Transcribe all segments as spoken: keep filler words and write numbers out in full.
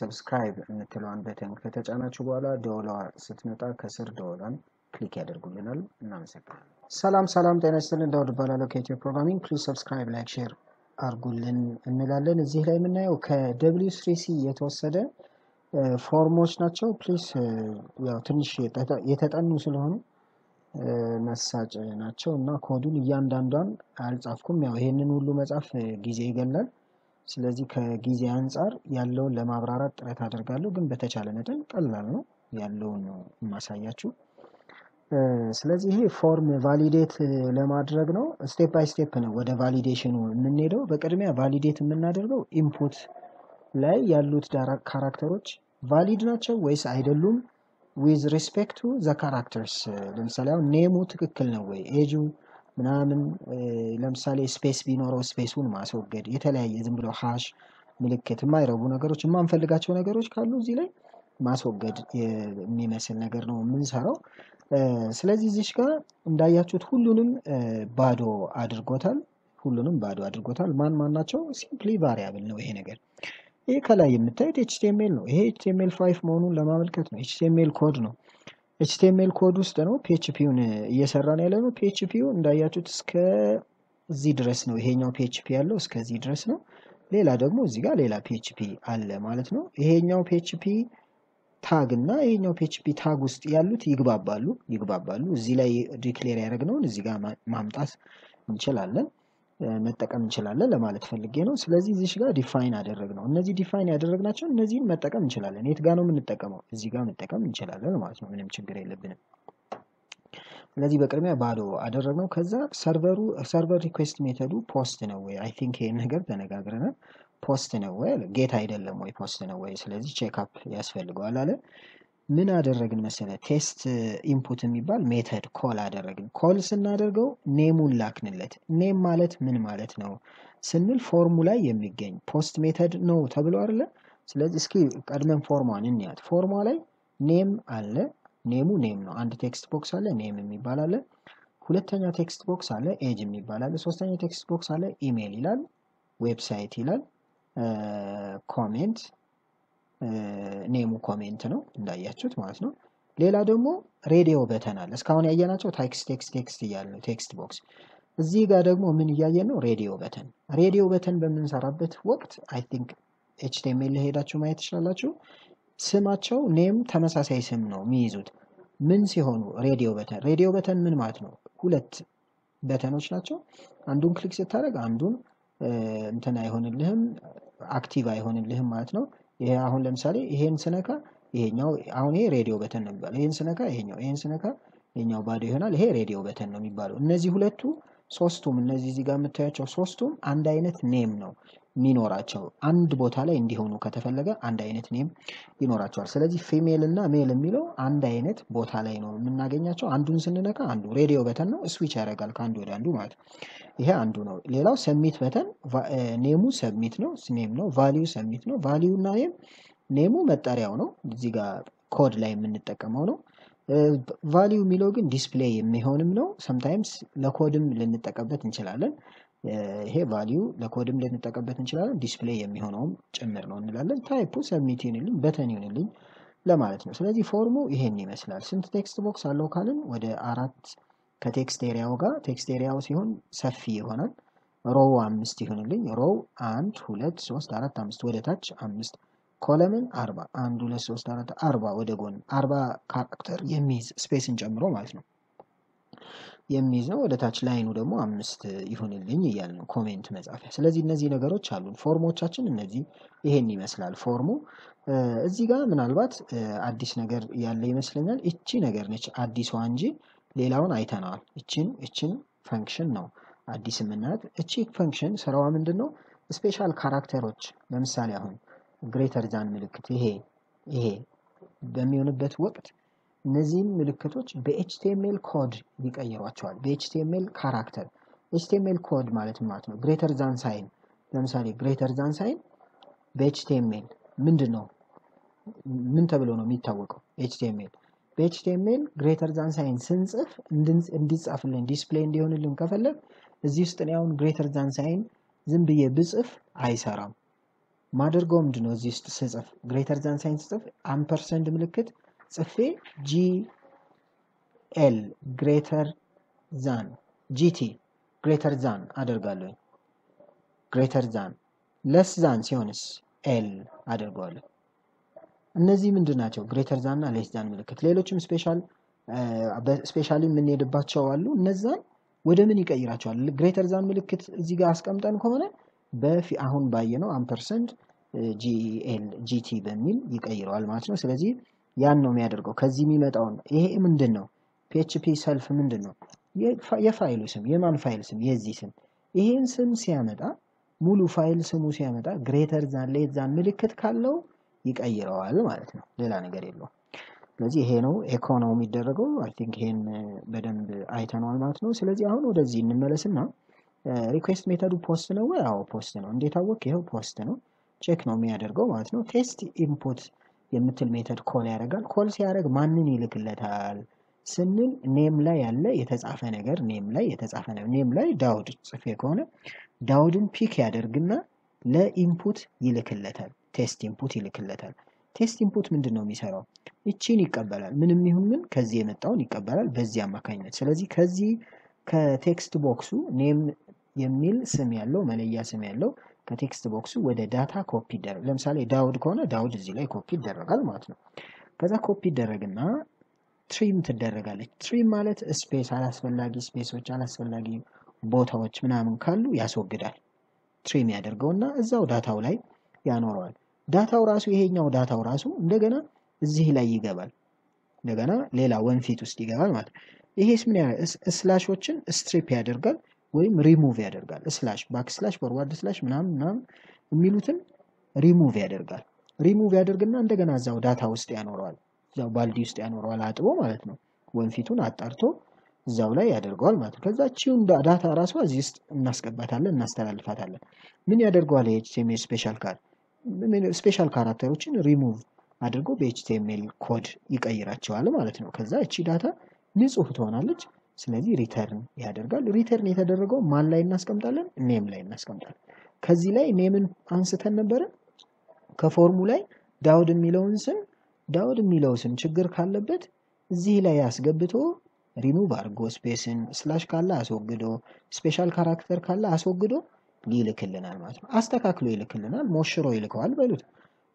subscribe nettelon beteng fetechanachu bala dolo sitmeta kesir dolon click yadergulenal namasekran salam salam tenestelen dawr balalo keche programming please subscribe like share argulen enelalen ezih lay menayo ke w3c yetwosede formoch nacho please yaw tinish yetetanu selhonu messaj nacho na kodun yandandan altsafkum yaw ihenen hullu metsaf gize igelal ስለዚህ ከጊዜ አንፃር ያለው ለማብራራት ጥረት አደርጋለሁ ግን በተቻለ መጠን ቀላል ነው ያለው ነው ማሳያችሁ ስለዚህ ይሄ ፎርም ቫሊዴት ለማድረግ ነው ስቴፕ ባይ ስቴፕ ነው ወደ ቫሊዴሽኑ እንሄደው በቅድሚያ ቫሊዴት የምናደርገው ኢንፑት ላይ ያሉት ካራክተሮች ቫሊድ ናቸው ወይስ አይደሉም with respect to the characters ለምሳሌ አሁን ኔሙ ትክክል ነው ወይ ኤጁ ምናምን ለምሳሌ ስፔስ ቢኖር ስፔሱን ማስወገድ የተለያየ ዝም ብሎ ሃሽ ምልክት ማይረቡ ነገሮች ማንፈልጋቸው ነገሮች ካሉ እዚህ ላይ ማስወገድ የሚመስል ነገር ነው ምንሰራው ስለዚህ እዚህ ጋር እንዳያችሁት ሁሉንም ባዶ አድርጎታል ሁሉንም ባዶ አድርጎታል ማን ማን ናቸው ሲምፕሊ ቫሪያብል ነው ይሄ ነገር ይሄ ከላይ የምታዩት ኤች ቲ ኤም ኤል ነው ይሄ ኤች ቲ ኤም ኤል ፋይቭ መሆኑን ለማመልከት ነው ኤች ቲ ኤም ኤል ኮድ ነው HTML ኮድ ውስጥ ነው PHP-ውን እየሰራን ያለነው PHP-ው እንዳያችሁት እስከዚህ ድረስ ነው ይሄኛው PHP ያለው እስከዚህ ድረስ ነው ሌላ ደግሞ እዚህ ጋር ሌላ PHP አለ ማለት ነው ይሄኛው PHP ታግ እና ይሄኛው PHP ታግ ውስጥ ያሉት ይግባባሉ ይግባባሉ እዚህ ላይ ዲክሌር ያደረግነው እዚህ ጋር ማምጣት እንችላለን መጠቀም እንችላለን ለማለት ፈልጌ ነው ስለዚህ እዚህ ጋር ዲፋይን አደረግነው እነዚህ ዲፋይን ያደረግናቸው እነዚህን መጠቀም እንችላለን የት ጋር ነው የምንጠቀመው እዚህ ጋር መጠቀም እንችላለን ማለት ነው ምንም ችግር የለብንም ስለዚህ በቅድሚያ ባዶ አደረግነው ከዛ ሰርቨሩ ሰርቨር ሪኩዌስት ሜተዱ ፖስት ነው ወይ አይ ቲንክ ይሄን ነገር ተነጋግረናል ፖስት ነው ወይ ጌት አይደለም ወይ ፖስት ነው ወይ ስለዚህ ቼክ አፕ ያስፈልጋል አለ ምን አደረግን መሰለ ቴስት ኢንፑት የሚባል ሜተድ ኮል አደረግን ኮል ስናደርገው ኔሙን ላክንለት ኔም ማለት ምን ማለት ነው ስንል ፎርሙላ የሚገኝ ፖስት ሜተድ ነው ተብሎ አይደለ ስለዚህ እስኪ ቀድመን ፎርሙላን እንያት ፎርሙላ ላይ ኔም አለ ኔሙ ኔም ነው አንድ ቴክስት ቦክስ አለ ኔም የሚባል አለ ሁለተኛ ቴክስት ቦክስ አለ ኤጅ የሚባል አለ ሶስተኛ ቴክስት ቦክስ አለ ኢሜል ይላል ዌብሳይት ይላል ኮሜንት ኔሙ ኮሜንት ነው እንዳያችሁት ማለት ነው ሌላ ደግሞ ሬዲዮ በተን አለ እስካሁን ያየናቸው ቴክስት ቴክስት ቴክስት ይያሉ ቴክስት ቦክስ እዚህ ጋር ደግሞ ምን ይያየን ነው ሬዲዮ በተን ሬዲዮ በተን በመንሰራበት ወቅት አይ ቲንክ ኤች ቲ ኤም ኤል ላይ ሄዳችሁ ማየት ይችላልላችሁ ስማቸው ኔም ተመሳሳይ ስም ነው የሚይዙት ምን ሲሆኑ ሬዲዮ በተን ሬዲዮ በተን ምን ማለት ነው ሁለት በተኖች ናቸው አንዱን ክሊክ ስታደርግ አንዱን እንተና አይሆንልህም አክቲቭ አይሆንልህም ማለት ነው ይሄ አሁን ለምሳሌ ይሄን ስነካ ይሄኛው አሁን ይሄ ሬዲዮ በተን ነው የሚባለው ይሄን ስነካ ይሄኛው ይሄን ስነካ ይሄኛው ባዶ ይሆናል ይሄ ሬዲዮ በተን ነው የሚባለው እነዚህ ሁለቱ ሶስቱም እነዚህ እዚህ ጋር መታያቸው ሶስቱም አንድ አይነት ኔም ነው ሚኖራቸው አንድ ቦታ ላይ እንዲሆኑ ከተፈለገ አንድ አይነት ኔም ይኖራቸዋል ስለዚህ ፊሜል እና ሜል የሚለው አንድ አይነት ቦታ ላይ ነው የምናገኛቸው አንዱን ስንነካ አንዱ ሬዲዮ በተን ነው ስዊች ያደርጋል ካንዱ ወደ አንዱ ማለት ይሄ አንዱ ነው ሌላው ሰብሚት በተን ኔሙ ሰብሚት ነው ኔም ነው ቫልዩ ሰብሚት ነው ቫልዩ እና ኔም ኔሙ መጠሪያው ነው እዚህ ጋር ኮድ ላይ የምንጠቀመው ነው ቫልዩ የሚለው ግን ዲስፕሌይ የሚሆንም ነው sometimes ለኮድም ልንጠቀምበት እንችላለን ይሄ ቫልዩ ለኮድም ልንጠቀምበት እንችላለን ዲስፕሌይ የሚሆነው ጭምር ነው እንላለን ታይፑ ሰብሚት ይሁንልን በተን ይሁንልን ለማለት ነው ስለዚህ ፎርሙ ይሄን ይመስላል ስንት ቴክስት ቦክስ አለው ካልን ወደ አራት ከቴክስት ኤሪያው ጋር ቴክስት ኤሪያው ሲሆን ሰፊ ይሆናል ሮው አምስት ይሁንልኝ ሮው አንድ ሁለት ሶስት አራት አምስት ወደ ታች አምስት ኮለምን አርባ አንድ ሁለት ሶስት አራት አርባ ወደ ጎን አርባ ካራክተር የሚይዝ ስፔስን ጨምሮ ማለት ነው የሚይዝ ነው ወደ ታች ላይኑ ደግሞ አምስት ይሁንልኝ ይላል ነው ኮሜንት መጻፊያ ስለዚህ እነዚህ ነገሮች አሉ ፎርሞቻችን እነዚህ ይሄን ይመስላል ፎርሙ እዚህ ጋር ምናልባት አዲስ ነገር ያለ ይመስለኛል እቺ ነገር ነች አዲሷ እንጂ ሌላውን አይተናል እቺን እቺን ፈንክሽን ነው አዲስ ምናት እቺ ፈንክሽን ስራዋ ምንድነው ስፔሻል ካራክተሮች ለምሳሌ አሁን ግሬተር ዳን ምልክት ይሄ ይሄ በሚሆንበት ወቅት እነዚህን ምልክቶች በኤች ቲ ኤም ኤል ኮድ ይቀየሯቸዋል በኤች ቲ ኤም ኤል ካራክተር ኤች ቲ ኤም ኤል ኮድ ማለት ማለት ነው ግሬተር ዳን ሳይን ለምሳሌ ግሬተር ዳን ሳይን በኤች ቲ ኤም ኤል ምንድነው ምን ተብሎ ነው የሚታወቀው ኤች ቲ ኤም ኤል በኤች ቲ ኤም ኤል greater than sign ስንጽፍ እንዲጻፍልን ዲስፕሌይ እንዲሆንልን ከፈለግ እዚህ ውስጥ ነው greater than sign ዝም ብዬ ብጽፍ አይሰራም Mother gom dinosis says of greater than sign stuff ampersand mliket safe G L greater than G T greater than other gallo greater than less than sionis L other gallo. Nazi Mindunacho greater than less than mliket lelochum special uh specially many the bachawalu nazan with a minica irachal greater than mliket zigas come down common. بفي أهون باينو عم percent جي إل جي تي بميل يتغيروا الماتشنو سلازي يانو ميادرقو كزيمي متعون إيه من دنو P H P self من دنو يفايلو سم يمان فايل سم يزي سم إيه انسم سيامتا مولو فايل سمو سيامتا greater than less than ملكت كالو يتغيروا الماتشنو للاني قريبلو لازي هينو ايكونو ميدرقو I think هين بدن بآيتانو الماتشنو سلازي أهون ودازي نمالسنا Uh, request method post no where our post no data work here post no check no me other go what no test input the middle method call yaragal call siyarag manin yilekletal sinnil name la yalle yetsafe neger name la yetsafe name la daud tsefe kone daudin pick yadergna la input yilekletal test input yilekletal test input mindinno misaraw ichin yiqabalal minim yihun min kezi yemettawon yiqabalal bezi amakaynet selezi kezi ka text boxu name የሚል ስም ያለው መለያ ስም ያለው ከቴክስት ቦክሱ ወደ ዳታ ኮፒ ይደረግ ለምሳሌ ዳውድ ከሆነ ዳውድ እዚህ ላይ ኮፒ ይደረጋል ማለት ነው ከዛ ኮፒ ይደረግና ትሪም ትደረጋለች ትሪም ማለት ስፔስ አላስፈላጊ ስፔሶች አላስፈላጊ ቦታዎች ምናምን ካሉ ያስወግዳል ትሪም ያደርገውና እዛው ዳታው ላይ ያኖራል ዳታው ራሱ ይሄኛው ዳታው ራሱ እንደገና እዚህ ላይ ይገባል እንደገና ሌላ ወንፊት ውስጥ ይገባል ማለት ይሄስ ምን ያለ ስላሾችን ስትሪፕ ያደርጋል ወይም remove ያደርጋል slash backslash forward slash ምናምን ምናምን የሚሉትን remove ያደርጋል remove ያደርግና እንደገና ዛው ዳታ ውስጥ ያኖራል ዛው ባልዲ ውስጥ ያኖራል አጥቦ ማለት ነው ወንፊቱን አጣርቶ ዛው ላይ ያደርጋል ማለት ከዛችው ዳታ ራስዋ እዚህ ውስጥ እናስቀባታለን እናስተላልፋታለን ምን ያደርጋል H T M L special char ምን special characterዎችን remove አድርጎ በHTML ኮድ ይቀይራቸዋል ማለት ነው ከዛ እቺ ዳታ ንጹህ ትሆናለች ስለዚህ ሪተርን ያደርጋል ሪተርን የተደረገው ማን ላይ እናስቀምጣለን ኔም ላይ እናስቀምጣለን ከዚህ ላይ ኔምን አንስተን ነበር ከፎርሙ ላይ ዳውድ ሚለውን ስም ዳውድ ሚለው ስም ችግር ካለበት እዚህ ላይ ያስገብቶ ሪሙቭ አድርጎ ስፔስን ስላሽ ካለ አስወግዶ ስፔሻል ካራክተር ካለ አስወግዶ ይልክልናል ማለት ነው አስተካክሎ ይልክልናል ሞሽሮ ይልከዋል በሉት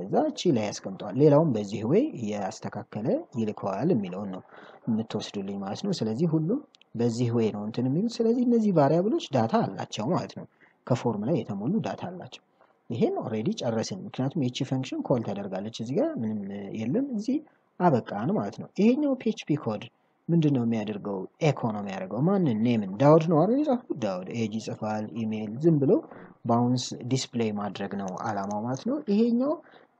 እዛች ላይ ያስቀምጣው ሌላውን በዚህ ወይ ያስተካከለ ይልከዋል የሚለው ነው የምትወስዱልኝ ማለት ነው ስለዚህ ሁሉ በዚህ ወይ ነው እንትን የሚሉት ስለዚህ እነዚህ ቫሪያብሎች ዳታ አላቸው ማለት ነው ከፎርም ላይ የተሞሉ ዳታ አላቸው ይሄን ኦሬዲ ጨረስን ምክንያቱም እቺ ፈንክሽን ኮል ተደርጋለች እዚህ ጋር ምንም የለም እዚህ አበቃን ማለት ነው ይሄኛው P H P ኮድ ምንድነው የሚያደርገው ኢኮኖሚ ያደርገው ማን ኔምን ዳውድ ነው አይደል ጻፍ ዳውድ ኤጂ ጽፋል ኢሜል ዝም ብሎ ባውንስ ዲስፕሌይ ማድረግ ነው አላማው ማለት ነው ይሄኛው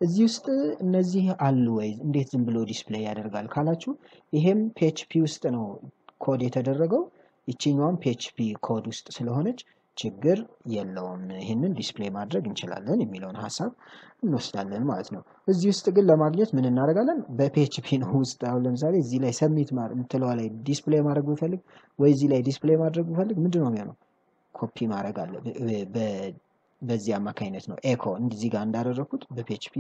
እዚህ ውስጥ እነዚህ አሉ ወይ እንዴት ዝም ብሎ ዲስፕሌይ ያደርጋል ካላችሁ ይሄም P H P ውስጥ ነው ኮድ የተደረገው እቺኛውም P H P ኮድ ውስጥ ስለሆነች ችግር የለውም ይሄንን ዲስፕሌይ ማድረግ እንችላለን የሚለውን ሐሳብ እንወስዳለን ማለት ነው እዚህ ውስጥ ግን ለማግኘት ምን እናደርጋለን በPHP ነው ውስጥ አሁን ለምሳሌ እዚህ ላይ ሰብሚት ማድረግ እንትለው ላይ ዲስፕሌይ ማድረግ ብፈልግ ወይ እዚህ ላይ ዲስፕሌይ ማድረግ ብፈልግ ምንድነው የሚሆነው ኮፒ ማድረግ አለ በዚህ አማካይነት ነው ኢኮ እንዲዚህ ጋር እንዳደረኩት በPHP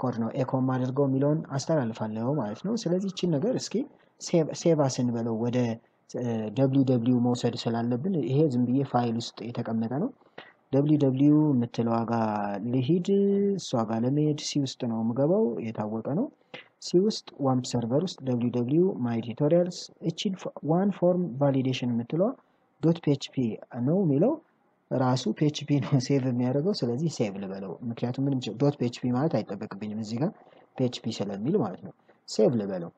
ኮድ ነው ኢኮ ማድረገው የሚለውን አስተላልፋለሁ ማለት ነው ስለዚህ እቺ ነገር እስኪ ሴቭ ሴቭ አስን ብለው ወደ www መውሰድ ስላለብን ይሄ ዝም ብዬ ፋይል ውስጥ የተቀመጠ ነው www ምትለው ዋጋ ለሂድ ሷጋ ለመሄድ ሲ ውስጥ ነው መገባው የታወቀ ነው ሲ ውስጥ ዋምፕ ሰርቨር ውስጥ www my tutorials እቺን one form validation ምትለው .php ነው የሚለው ራሱ php ነው ሴቭ የሚያደርገው ስለዚህ ሴቭ ልበለው ምክንያቱም ምንም .php ማለት አይጠበቅብኝም እዚህ ጋር php ስለሚል ማለት ነው ሴቭ ልበለው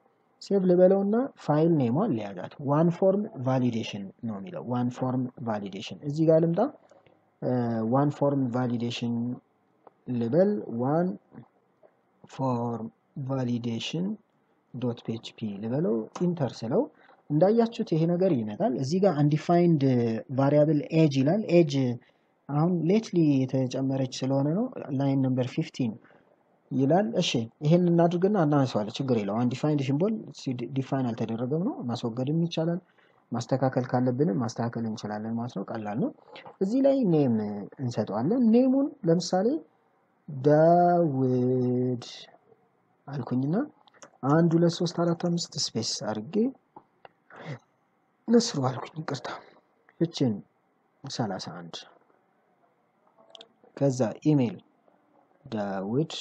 Save level on the file name on that one form validation no milo one form validation is the galum da one form validation level one form validation dot php level enter selo and I just to take another email is the undefined variable age and age um lately it is a marriage salon line number fifteen ይላል እሺ ይሄን እናድርግና እናንሳዋለን ችግር የለው undefined symbol define አልተደረገም ነው ማስወገድም ይቻላል ማስተካከል ካለብንም ማስተካከል እንችላለን ማለት ነው ቀላል ነው እዚህ ላይ name እንሰጣለን name-ውን ለምሳሌ David alkunyna andu le three four five space arge nesru alkuny qirta ichin thirty-one kaza email david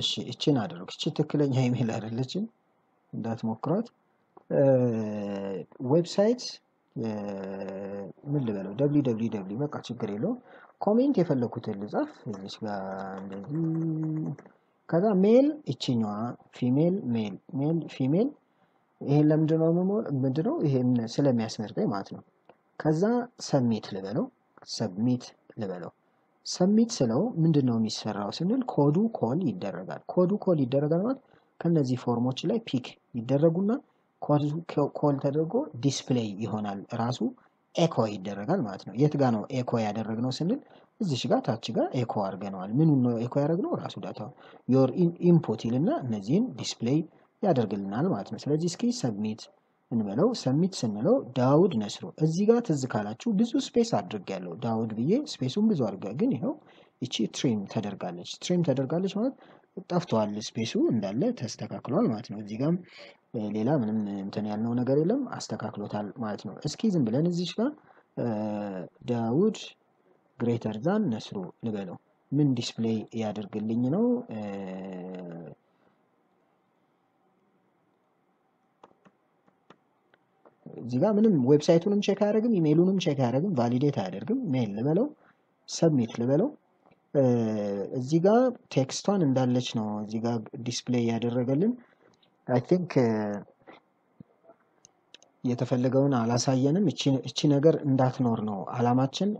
eshi ichin aderuk ichi tekelenya email arellechin ndat mokrat website ምን ልበለው www በቃ ችግር የለው ኮሜንት የፈለኩትን ልጻፍ እዚህ ጋር እንደዚህ ከዛ ሜል እቺኛዋ ፊሜል ሜል ሜል ፊሜል ይሄ ለምንድን ነው ምንድን ነው ይሄም ስለሚያስመርጠኝ ማለት ነው ከዛ ሰብሚት ልበለው ሰብሚት ልበለው ሰብሚት ስለው ምንድን ነው የሚሰራው ስንል ኮዱ ኮል ይደረጋል ኮዱ ኮል ይደረጋል ማለት ከነዚህ ፎርሞች ላይ ፒክ ይደረጉና ኮል ተደርጎ ዲስፕሌይ ይሆናል ራሱ ኤኮ ይደረጋል ማለት ነው የት ጋር ነው ኤኮ ያደረግነው ስንል እዚህ ጋር ታች ጋር ኤኮ አርገናል ምን ነው ኤኮ ያደረግነው ራሱ ዳታው your input ይልና እነዚህን ዲስፕሌይ ያደርግልናል ማለት ነው ስለዚህ እስኪ submit እንበለው submit ስንለው ዳውድ ነስሩ እዚህ ጋር ትዝ ካላችሁ ብዙ ስፔስ አድርጋለሁ ዳውድ ብዬ ስፔሱን ብዙ አድርጋ ግን ይሄው እቺ ትሪም ተደርጋለች ትሪም ተደርጋለች ማለት ጠፍቷል ስፔሱ እንዳለ ተስተካክሏል ማለት ነው እዚህ ጋር ሌላ ምንም እንትን ያልነው ነገር የለም አስተካክሎታል ማለት ነው እስኪ ዝም ብለን እዚህ ጋር ዳውድ greater than ነስሩ ልበለው ምን ዲስፕሌይ ያደርግልኝ ነው እዚህ ጋር ምንም ዌብሳይቱንም ቼክ አያደርግም ኢሜሉንም ቼክ አያደርግም ቫሊዴት አያደርግም ሜል ልበለው ሰብሚት ልበለው እዚህ ጋር ቴክስቷን እንዳለች ነው እዚህ ጋር ዲስፕሌይ ያደረገልን I think የተፈለገውን አላሳየንም እቺ እቺ ነገር እንዳትኖር ነው አላማችን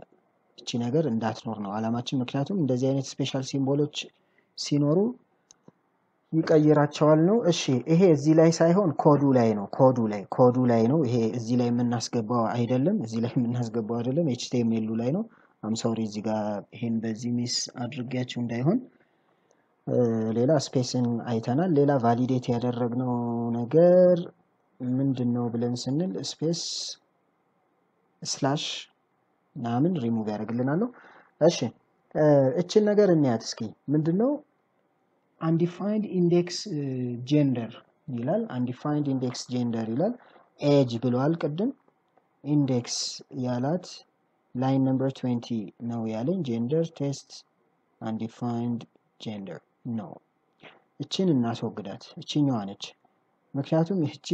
እቺ ነገር እንዳትኖር ነው አላማችን ምክንያቱም እንደዚህ አይነት ስፔሻል ሲምቦሎች ሲኖሩ ይቀየራቸዋል ነው እሺ ይሄ እዚህ ላይ ሳይሆን ኮዱ ላይ ነው ኮዱ ላይ ኮዱ ላይ ነው ይሄ እዚህ ላይ የምናስገባው አይደለም እዚህ ላይ የምናስገባው አይደለም ኤች ቲ ኤም ኤል ላይ ነው I'm sorry እዚህ ጋር ይሄን በዚህ ሚስ አድርጋችሁ እንዳይሆን ሌላ ስፔስን አይተናል ሌላ ቫሊዴት ያደረግነው ነገር ምንድነው ብለን ስንል ስፔስ ስላሽ ናምን ሪሙቭ ያደርግልናል ነው እሺ እቺን ነገር እንያት እስኪ ምንድነው undefined index gender ይላል undefined index gender ይላል age ብሏል ቀደም index ያላት line number twenty ነው ያለን gender test undefined gender no እቺን እናስወግዳት እቺኛዋ ነች ምክንያቱም እቺ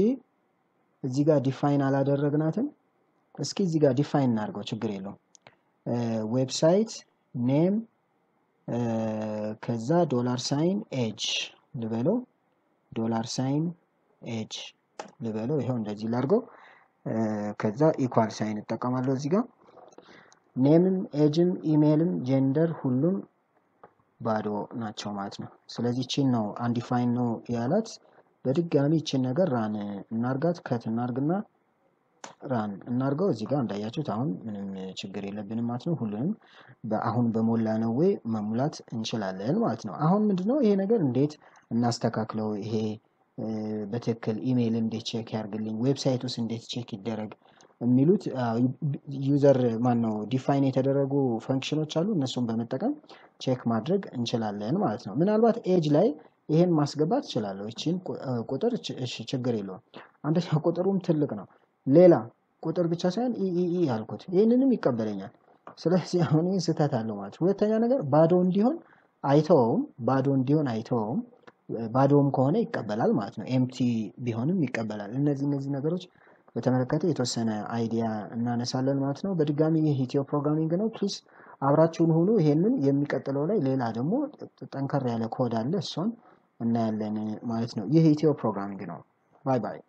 እዚህ ጋር ዲፋይን አላደረግናትም እስኪ እዚህ ጋር ዲፋይን እናርገው ችግር የለው ዌብሳይት ኔም ከዛ ዶላር ሳይን ኤጅ ልበለው ዶላር ሳይን ኤጅ ልበለው ይሄው እንደዚህ ላርገው ከዛ ኢኳል ሳይን ተጠቀማለሁ እዚህ ጋር ኔምም ኤጅም ኢሜልም ጀንደር ሁሉም ባዶ ናቸው ማለት ነው ስለዚህ እቺን ነው undefined ነው ያላት በድጋሚ እቺን ነገር ራን እናርጋት ከት እናርግና ራን እናርጋው እዚህ ጋር እንዳያችሁት አሁን ምንም ችግር የለብንም ማለት ነው ሁሉንም በአሁን በመላ ነው ወይ መሙላት እንችላለን ማለት ነው አሁን ምንድነው ይሄ ነገር እንዴት እናስተካክለው ይሄ በትክክል ኢሜል እንዴት ቼክ ያርግልኝ ዌብሳይቱስ እንዴት ቼክ ይደረግ የሚሉት ዩዘር ማን ነው ዲፋይን የተደረጉ ፈንክሽኖች አሉ እነሱን በመጠቀም ቼክ ማድረግ እንችላለን ማለት ነው ምናልባት ኤጅ ላይ ይሄን ማስገባት ይችላል እቺን ቁጥር እሺ ችግር የለውም አንደኛው ቁጥሩም ትልቅ ነው ሌላ ቁጥር ብቻ ሳይሆን ኢ ኢ ኢ አልኩት ይሄንንም ይቀበለኛል ስለዚህ አሁን ይሄን ስታታለው ማለት ሁለተኛ ነገር ባዶ እንዲሆን አይተውም ባዶ እንዲሆን አይተውም ባዶም ከሆነ ይቀበላል ማለት ነው ኤምቲ ቢሆንም ይቀበላል እነዚህ እነዚህ ነገሮች በተመለከተ የተወሰነ አይዲያ እናነሳለን ማለት ነው በድጋሚ የኢትዮ ፕሮግራሚንግ ነው ፕሊዝ አብራችሁን ሁኑ ይሄንን የሚቀጥለው ላይ ሌላ ደግሞ ጠንካራ ያለ ኮድ አለ እሱን እናያለን ማለት ነው የኢትዮ ፕሮግራሚንግ ነው ባይ ባይ